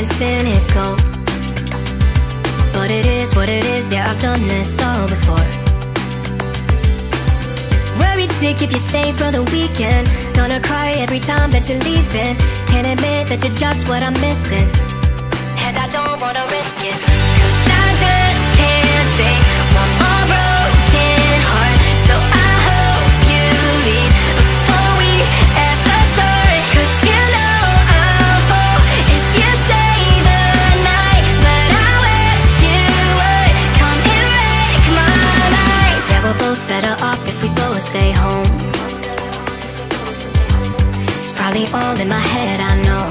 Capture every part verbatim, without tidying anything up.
even cynical, but it is what it is, yeah, I've done this all before. Worried sick if you stay for the weekend, gonna cry every time that you're leaving. Can't admit that you're just what I'm missing, and I don't wanna risk it, 'cause I just can't take one more broken heart. So I hope you leave before we ever start, 'cause you know I'll fall if you stay the night. But I wish you would come and wreck my life. Yeah, we're both better off if we both stay home. It's probably all in my head, I know.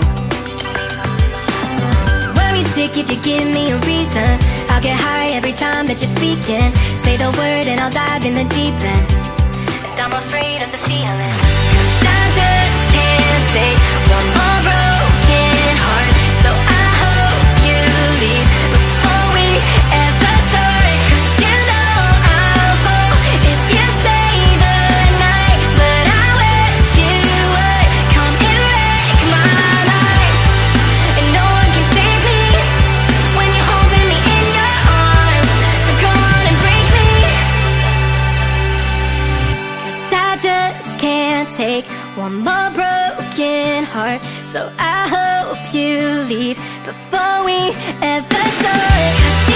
If you give me a reason, I'll get high every time that you're speaking. Say the word and I'll dive in the deep end, and I'm afraid of the feeling, 'cause I just can't take one more broken heart. So I hope you leave before we ever start, 'cause you know I'll fall if you stay the night. But I wish you would come and wreck my life, and no one can save me. Can't take one more broken heart, so I hope you leave before we ever start.